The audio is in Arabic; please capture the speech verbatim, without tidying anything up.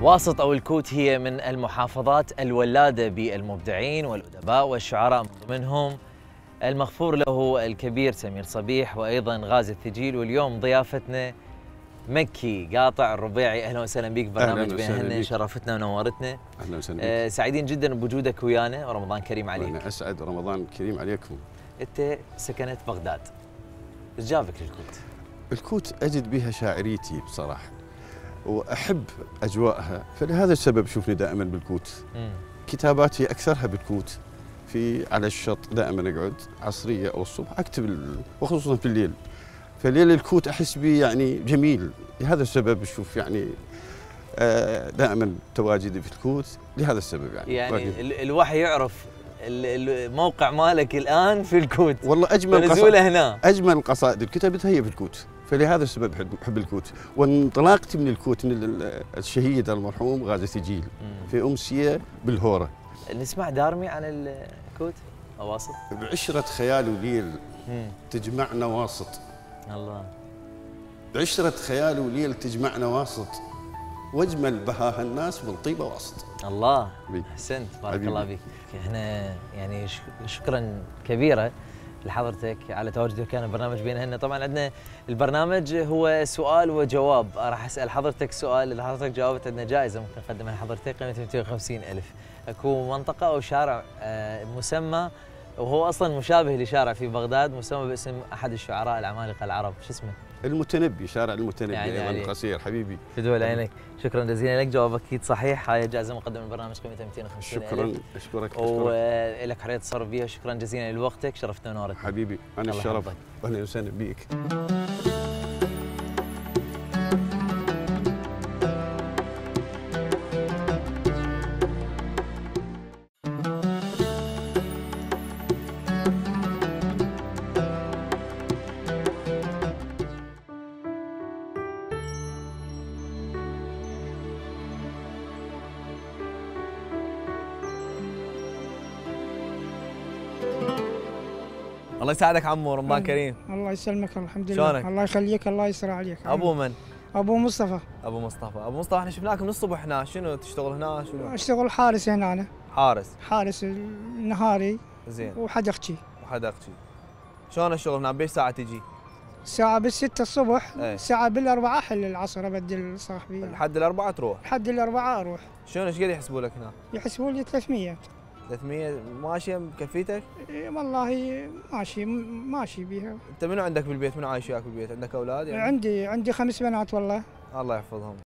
واسط أو الكوت هي من المحافظات الولادة بالمبدعين والأدباء والشعراء، منهم المغفور له الكبير سمير صبيح وأيضا غازي الثجيل. واليوم ضيافتنا مكي قاطع الربيعي. أهلا وسهلا بك برنامج بينهن، شرفتنا ونورتنا. أهلا وسهلا أه بك. سعيدين جدا بوجودك ويانا، ورمضان كريم عليك. أنا أسعد، رمضان كريم عليكم. أنت سكنت بغداد، إيش جابك للكوت؟ الكوت أجد بها شاعريتي بصراحة، وأحب أجواءها، فلهذا السبب شوفني دائما بالكوت. مم. كتاباتي أكثرها بالكوت، في على الشط دائما أقعد عصرية أو الصبح أكتب، وخصوصا في الليل. فليل الكوت أحس به يعني جميل، لهذا السبب أشوف يعني دائما تواجدي في الكوت لهذا السبب. يعني يعني الوحي يعرف الموقع مالك الآن في الكوت. والله أجمل قصائد هنا، أجمل قصائد كتبتها هي في الكوت، فلهذا السبب أحب الكوت. وانطلاقتي من الكوت من الشهيد المرحوم غازي الثجيل في أمسية بالهورة. نسمع دارمي عن الكوت أو واسط؟ بعشرة خيال وليل تجمعنا واسط. الله. بعشرة خيال وليل تجمعنا واسط، واجمل بهاها الناس بالطيبه واسط. الله، احسنت، بارك حبيبي. الله بك. احنا يعني شكرا كبيرا لحضرتك على تواجدك كان برنامج بينهن. طبعا عندنا البرنامج هو سؤال وجواب، راح اسال حضرتك سؤال، اذا حضرتك جاوبت عندنا جائزه ممكن نقدمها لحضرتك قيمتها مئتين وخمسين ألف. اكو منطقه او شارع مسمى، وهو اصلا مشابه لشارع في بغداد مسمى باسم احد الشعراء العمالقه العرب، شو اسمه؟ المتنبي، شارع المتنبي. يعني ايضا قصير حبيبي، في دول عينك. شكرا جزيلا لك، جوابك اكيد صحيح. هاي جائزه مقدمه من برنامج قيمتها مئتين وخمسين ألف. شكرا، اشكرك ولك حريه التصرف بها. شكرا جزيلا لوقتك، شرفتنا ونورتنا حبيبي. انا الشرف، اهلا وسهلا بك. الله يساعدك عمو، رمضان كريم. الله يسلمك، الحمد لله. شلونك؟ الله يخليك، الله يسرع عليك. ابو من؟ ابو مصطفى. ابو مصطفى، ابو مصطفى احنا شفناك من الصبح هنا، شنو تشتغل هنا؟ شنو؟ اشتغل حارس هنا انا. حارس؟ حارس نهاري. زين. وحدقتي. وحدقتي. شلون الشغل هنا؟ بأي ساعة تجي؟ ساعة بالستة الصبح، ايه؟ ساعة بالأربعة أحل العصر أبدل صاحبي. لحد الأربعة تروح؟ لحد الأربعة أروح. شلون ايش قد يحسبوا لك هنا؟ يحسبوا لي ثلاثمئة. ثلاثمئة ماشية بكفيتك؟ والله ماشي ماشي بيها. أنت منو عندك بالبيت؟ منو عايش وياك بالبيت؟ عندك أولاد يعني؟ عندي عندي خمس بنات والله. الله يحفظهم.